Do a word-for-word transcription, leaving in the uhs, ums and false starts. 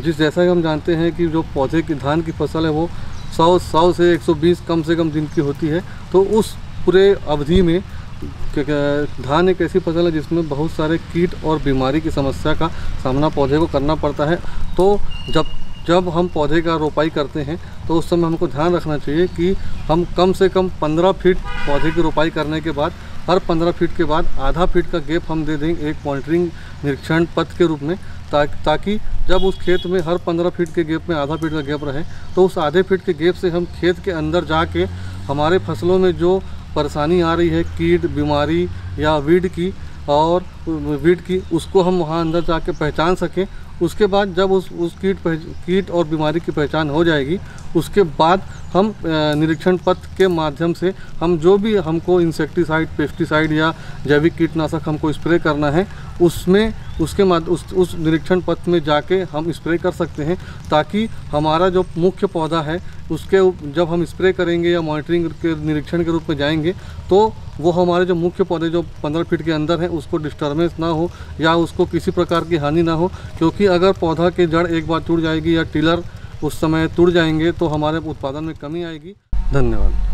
जिस जैसा कि हम जानते हैं कि जो पौधे की धान की फसल है वो सौ सौ से एक सौ बीस कम से कम दिन की होती है, तो उस पूरे अवधि में धान एक ऐसी फसल है जिसमें बहुत सारे कीट और बीमारी की समस्या का सामना पौधे को करना पड़ता है। तो जब जब हम पौधे का रोपाई करते हैं तो उस समय हमको ध्यान रखना चाहिए कि हम कम से कम पंद्रह फीट पौधे की रोपाई करने के बाद हर पंद्रह फीट के बाद आधा फीट का गैप हम दे देंगे एक मॉनिटरिंग निरीक्षण पथ के रूप में, ता, ताकि जब उस खेत में हर पंद्रह फीट के गैप में आधा फीट का गैप रहे तो उस आधे फीट के गैप से हम खेत के अंदर जाके हमारे फसलों में जो परेशानी आ रही है कीट बीमारी या वीड की और वीड की, उसको हम वहाँ अंदर जाके पहचान सकें। उसके बाद जब उस उस कीट कीट और बीमारी की पहचान हो जाएगी उसके बाद हम निरीक्षण पथ के माध्यम से हम जो भी हमको इंसेक्टिसाइड पेस्टिसाइड या जैविक कीटनाशक हमको स्प्रे करना है उसमें उसके माध उस उस निरीक्षण पथ में जाके हम स्प्रे कर सकते हैं, ताकि हमारा जो मुख्य पौधा है उसके जब हम स्प्रे करेंगे या मॉनिटरिंग के निरीक्षण के रूप में जाएंगे तो वो हमारे जो मुख्य पौधे जो पंद्रह फीट के अंदर हैं उसको डिस्टर्बेंस ना हो या उसको किसी प्रकार की हानि ना हो। क्योंकि अगर पौधा की जड़ एक बार टूट जाएगी या टिलर उस समय टूट जाएंगे तो हमारे उत्पादन में कमी आएगी। धन्यवाद।